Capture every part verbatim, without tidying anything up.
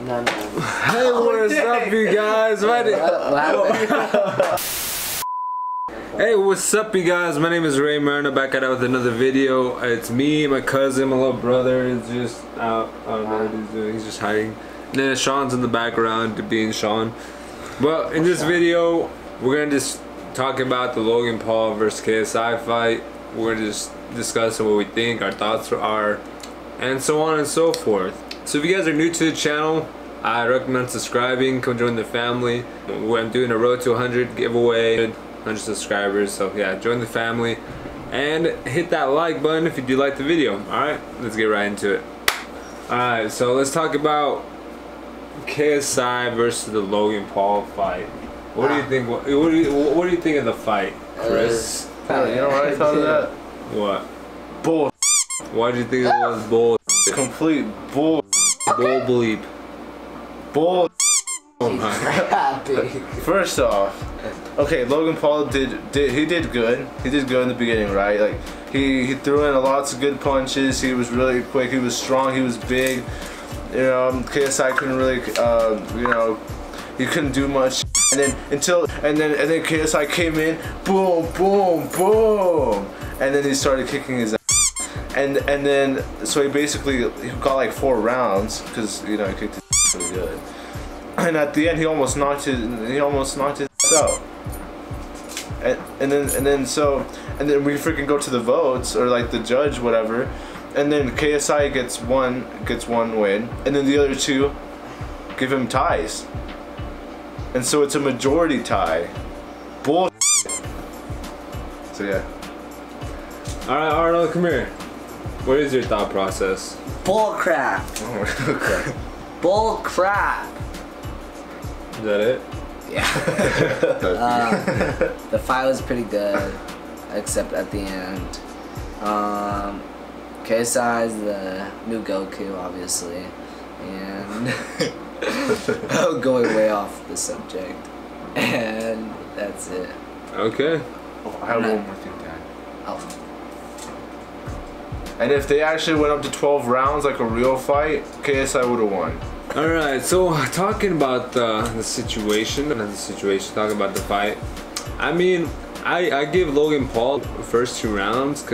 No, no. Hey, what's up, you guys? Hey, what's up, you guys? My name is Ray Moreno, back at it with another video. It's me, my cousin, my little brother is just out. I don't know what he's doing. He's just hiding. And then Sean's in the background, being Sean. Well, in this video, we're gonna just talk about the Logan Paul versus K S I fight. We're gonna just discussing what we think, our thoughts are, and so on and so forth. So if you guys are new to the channel, I recommend subscribing, come join the family. I'm doing a road to one hundred giveaway, one hundred subscribers, so yeah, join the family. And hit that like button if you do like the video. Alright, let's get right into it. Alright, so let's talk about K S I versus the Logan Paul fight. What do you think, what, what, do, you, what do you think of the fight, Chris? Uh, you know what I thought of that? What? Bull. Why do you think it was bull? Complete bull. Bull bleep. Bull. Oh my. First off, okay, Logan Paul did did he did good. He did good in the beginning, right? Like he he threw in a lots of good punches. He was really quick. He was strong. He was big. You know, K S I couldn't really, uh, you know, he couldn't do much. And then until and then and then K S I came in, boom, boom, boom, and then he started kicking his ass. And and then so he basically he got like four rounds because you know he kicked his really good. And at the end he almost knocked his he almost knocked his out. And and then and then so and then we freaking go to the votes or like the judge whatever, and then K S I gets one gets one win, and then the other two give him ties. And so it's a majority tie. Bull. So yeah. All right, Arnold, come here. What is your thought process? Bull crap. Oh, okay. Bull crap. Is that it? Yeah. um, the fight was pretty good, except at the end. Um, K S I is the new Goku, obviously, and I'm going way off the subject, and that's it. Okay. Oh, I have one more thing to add. Oh. And if they actually went up to twelve rounds like a real fight, K S I would have won. Alright, so talking about the, the situation, not the situation, talking about the fight. I mean, I, I give Logan Paul the first two rounds.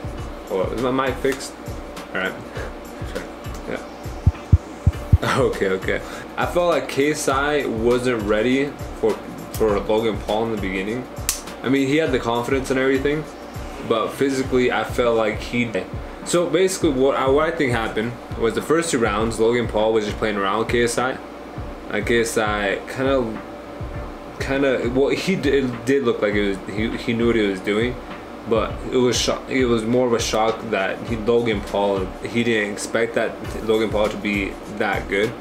Oh, is my mic fixed? Alright. Sure. Yeah. Okay, okay. I felt like K S I wasn't ready for, for Logan Paul in the beginning. I mean, he had the confidence and everything, but physically I felt like he... So basically what I, what I think happened was the first two rounds, Logan Paul was just playing around with K S I. Like K S I kind of, kind of, well he did, it did look like it was, he, he knew what he was doing, but it was it was more of a shock that he, Logan Paul, he didn't expect that Logan Paul to be that good.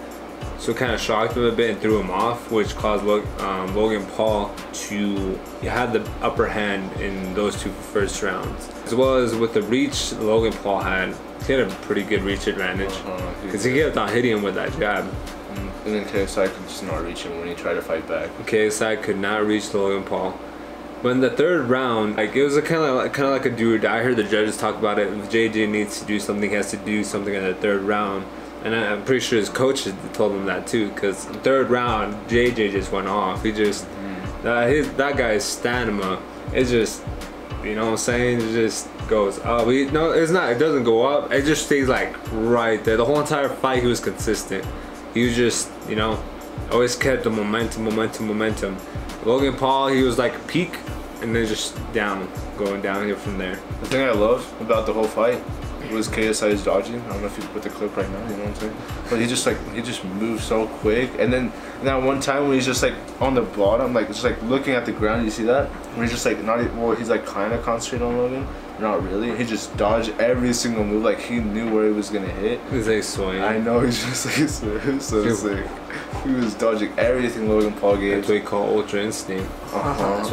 So it kind of shocked him a bit and threw him off, which caused um, Logan Paul to have the upper hand in those two first rounds. As well as with the reach Logan Paul had, he had a pretty good reach advantage because uh-huh, he, he kept on hitting him with that jab. And then K S I could just not reach him when he tried to fight back. K S I could not reach Logan Paul. But in the third round, like it was a kind of like, kind of like a dude. I heard the judges talk about it. If J J needs to do something, he has to do something in the third round. And I'm pretty sure his coach told him that too, because third round, J J just went off. He just, mm. uh, his, that guy's stamina, it's just, you know what I'm saying? It just goes up. He, no, it's not, it doesn't go up. It just stays like right there. The whole entire fight, he was consistent. He was just, you know, always kept the momentum, momentum, momentum. Logan Paul, he was like peak, and then just down, going downhill from there. The thing I love about the whole fight was K S I's dodging. I don't know if you put the clip right now, you know what I'm saying? But he just like, he just moved so quick. And then and that one time when he's just like on the bottom, like just like looking at the ground, you see that? When he's just like not, well, he's like kind of concentrating on Logan. Not really. He just dodged every single move. Like he knew where he was gonna hit. He's like swinging. I know, he's just like swinging. So it's like, he was dodging everything Logan Paul gave. That's what you call Ultra Instinct. Uh-huh,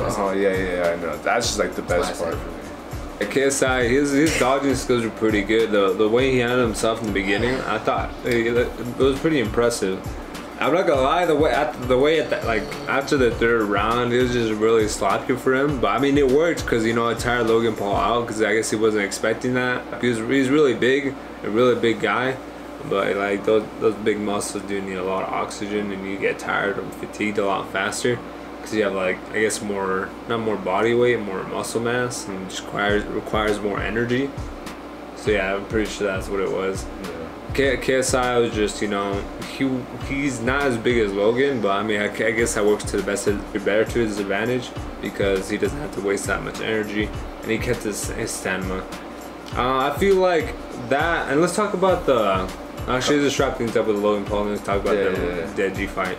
uh-huh, yeah, yeah, I know. That's just like the best part for me. K S I, his, his dodging skills were pretty good. The the way he handled himself in the beginning, I thought it, it was pretty impressive. I'm not gonna lie, the way after, the way at the, like after the third round, it was just really sloppy for him. But I mean, it worked because you know it tired Logan Paul out because I guess he wasn't expecting that. He was, he's really big, a really big guy, But like those, those big muscles do need a lot of oxygen, and you get tired and fatigued a lot faster because you have like, I guess more, not more body weight, more muscle mass, and it just requires, requires more energy. So yeah, I'm pretty sure that's what it was. Yeah. K S I was just, you know, he he's not as big as Logan, but I mean, I, I guess that works to the best, better to his advantage because he doesn't have to waste that much energy, and he kept his, his stamina. Uh, I feel like that, and let's talk about the, actually let's wrap things up with Logan Paul and let's talk about yeah, the yeah, yeah. Deji fight.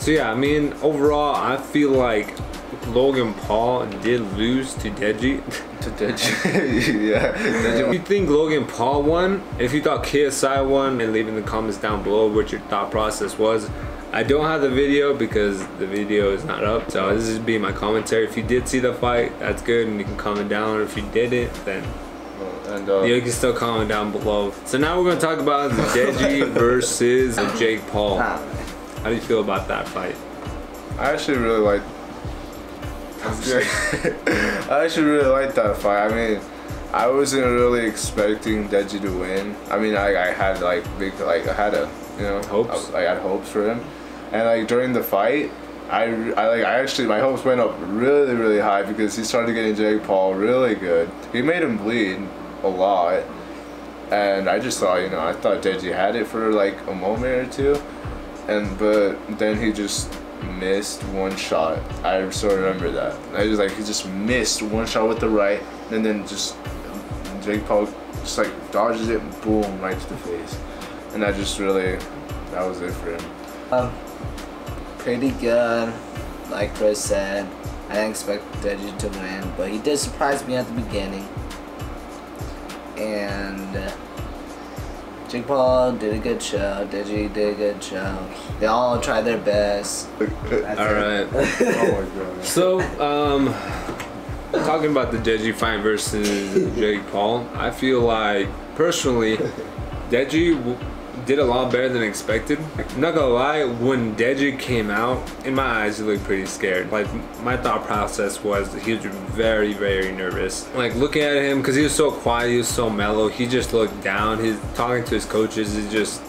So yeah, I mean, overall, I feel like Logan Paul did lose to Deji. To Deji, yeah. Deji. If you think Logan Paul won, if you thought K S I won, and leave in the comments down below what your thought process was. I don't have the video because the video is not up, so this is being my commentary. If you did see the fight, that's good, and you can comment down, or if you didn't, then... And, uh, you can still comment down below. So now we're gonna talk about Deji versus Jake Paul. How do you feel about that fight? I actually really like. I actually really like that fight. I mean, I wasn't really expecting Deji to win. I mean, I, I had like big like I had a you know hopes. I, I had hopes for him, and like during the fight, I I like I actually my hopes went up really really high because he started getting Jake Paul really good. He made him bleed a lot, and I just thought, you know, I thought Deji had it for like a moment or two, and but then he just missed one shot. I still remember that. I was like, he just missed one shot with the right, and then just Jake Paul just like dodges it, and boom, right to the face, and I just really, that was it for him. Um, pretty good, like Chris said. I didn't expect Deji to win, but he did surprise me at the beginning. And Jake Paul did a good show, Deji did a good show. They all tried their best. Alright. Oh my god. So, um, talking about the Deji fight versus Jake Paul, I feel like, personally, Deji w did a lot better than expected. I'm not gonna lie, when Deji came out, in my eyes, he looked pretty scared. Like, my thought process was that he was very, very nervous. Like, looking at him, because he was so quiet, he was so mellow, he just looked down. He's talking to his coaches, he just,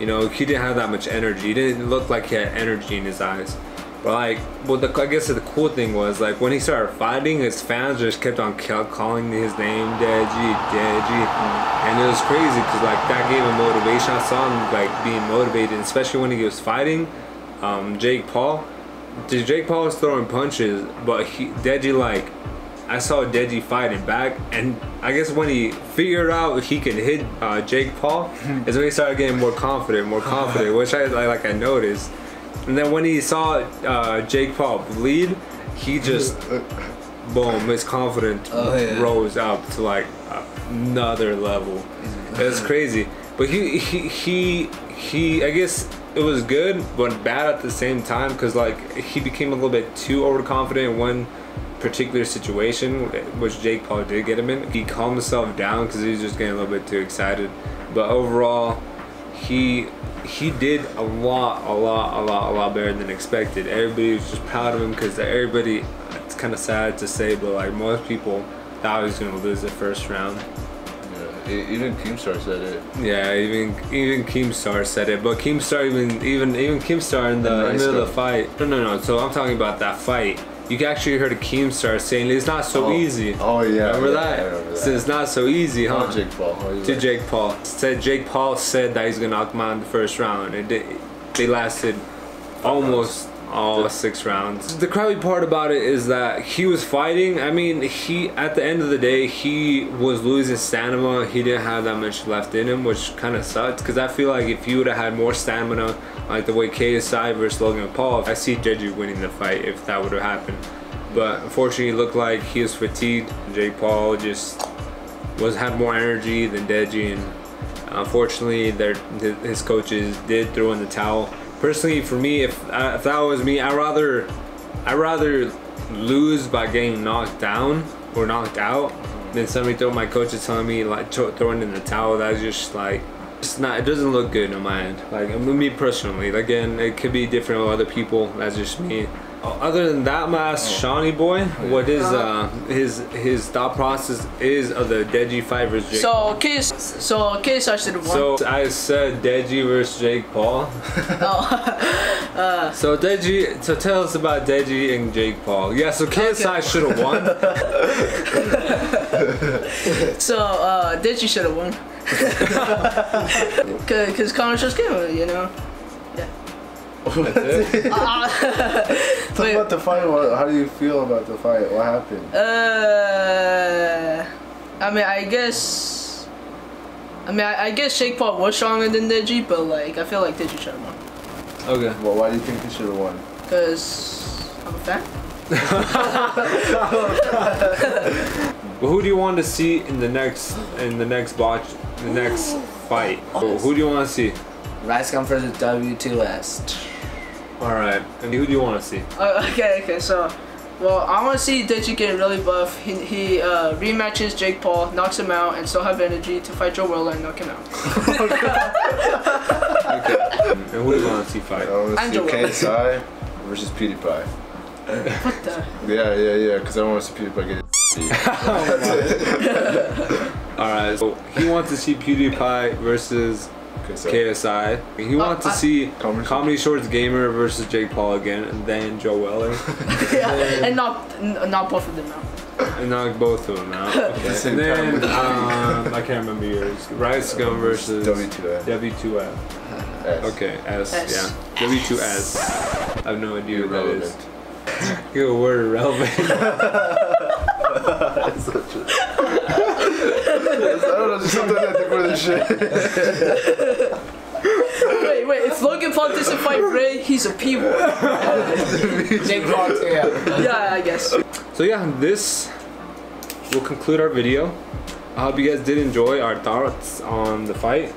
you know, he didn't have that much energy. He didn't look like he had energy in his eyes. But, like, well, the, I guess the cool thing was, like, when he started fighting, his fans just kept on calling his name, Deji, Deji. And it was crazy because, like, that gave him motivation. I saw him, like, being motivated, especially when he was fighting um, Jake Paul. Jake Paul was throwing punches, but he, Deji, like, I saw Deji fighting back, and I guess when he figured out he could hit uh, Jake Paul is when he started getting more confident, more confident, which I, like, I noticed. And then when he saw uh, Jake Paul bleed, he just, boom, his confidence oh, yeah. rose up to like another level. It's crazy. But he, he, he, he, I guess it was good, but bad at the same time because like he became a little bit too overconfident in one particular situation, which Jake Paul did get him in. He calmed himself down because he was just getting a little bit too excited. But overall, he... he did a lot, a lot, a lot, a lot better than expected. Everybody was just proud of him because everybody, it's kind of sad to say, but like most people thought he was going to lose the first round. Yeah, even Keemstar said it. Yeah, even even Keemstar said it, but Keemstar, even even, even Keemstar in the middle of the fight. No, no, no, so I'm talking about that fight. You actually heard a Keemstar saying it's not so oh. easy. Oh yeah, remember, yeah, that? remember that? So it's not so easy, huh? Oh, Jake Paul. Oh, yeah. To Jake Paul. Said Jake Paul said that he's gonna knock him out in the first round. It did, they lasted almost all the, six rounds. The crappy part about it is that he was fighting. I mean, he at the end of the day he was losing stamina. He didn't have that much left in him, which kind of sucks. Because I feel like if he would have had more stamina, like the way K S I versus Logan Paul, I see Deji winning the fight if that would have happened. But unfortunately, it looked like he was fatigued. Jake Paul just was had more energy than Deji, and unfortunately, their his coaches did throw in the towel. Personally, for me, if, uh, if that was me, I rather I rather lose by getting knocked down or knocked out than somebody throw my coaches telling me like throwing in the towel. That's just like. It's not, it doesn't look good in my mind. Like, I mean, me personally, again, it could be different with other people, that's just me. Other than that, my ass, Shawnee boy, what is uh his his thought process is of the Deji fight versus Jake Paul. So K S I so K S I should have won. So I said Deji versus Jake Paul. Oh. uh. So Deji, so tell us about Deji and Jake Paul. Yeah, so K S I okay. should have won. So uh, Deji should have won. Cause Comedy Shorts Gamer, you know. Yeah. That's Talk about the fight. How do you feel about the fight? What happened? Uh, I mean, I guess, I mean, I, I guess Jake Paul was stronger than Deji, but like, I feel like Deji should have won. Okay. Well, why do you think he should have won? Cause I'm a fan. Well, who do you want to see in the next in the next botch the next fight? Well, who do you want to see? Rice Gum versus W two S. Alright, and who do you want to see? Uh, okay, okay, so, well, I want to see Deji get really buff. He, he uh, rematches Jake Paul, knocks him out, and still have energy to fight Joe Weller and knock him out. Okay. And who do you want to see fight? I want to see K S I versus PewDiePie. What the? Yeah, yeah, yeah, because I want to see PewDiePie get his Alright, so he wants to see PewDiePie versus K S I. He uh, wants to I, see Comedy, Comedy Shorts Gamer versus Jake Paul again, and then Joe Weller. Yeah, and knock knock both of them out. And knock both of them out. Okay. And then um, I can't remember yours. Rice Gum versus W two S. W two S. S. Okay, S. S. Yeah. W two S. S. I have no idea irrelevant. What that is. Good word, irrelevant. I don't know, just something I think with this shit. Wait, wait, if Logan Paul doesn't fight Ray, he's a P-word. Jake Paul, yeah. Yeah, I guess. So yeah, this will conclude our video. I hope you guys did enjoy our thoughts on the fight.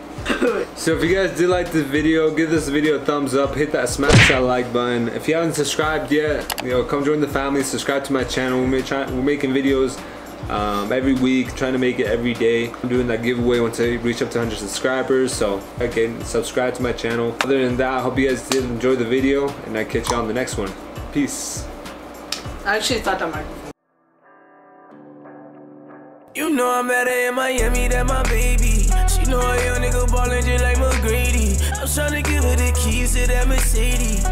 So if you guys did like this video, give this video a thumbs up, hit that smash that like button. If you haven't subscribed yet, you know, come join the family, subscribe to my channel. We're, trying, we're making videos Um, every week, trying to make it every day. I'm doing that giveaway once I reach up to one hundred subscribers, so again, subscribe to my channel. Other than that, I hope you guys did enjoy the video, and I'll catch you on the next one. Peace. I actually thought that might You know I'm at in Miami, that my baby. She know I young nigga ballin' just like McGrady. I'm tryna give her the keys to that Mercedes.